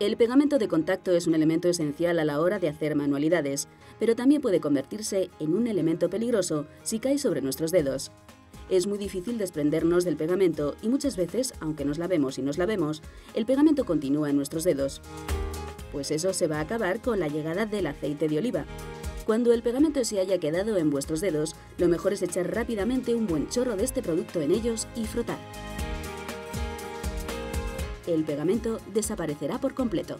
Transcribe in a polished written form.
El pegamento de contacto es un elemento esencial a la hora de hacer manualidades, pero también puede convertirse en un elemento peligroso si cae sobre nuestros dedos. Es muy difícil desprendernos del pegamento y muchas veces, aunque nos lavemos y nos lavemos, el pegamento continúa en nuestros dedos. Pues eso se va a acabar con la llegada del aceite de oliva. Cuando el pegamento se haya quedado en vuestros dedos, lo mejor es echar rápidamente un buen chorro de este producto en ellos y frotar. El pegamento desaparecerá por completo.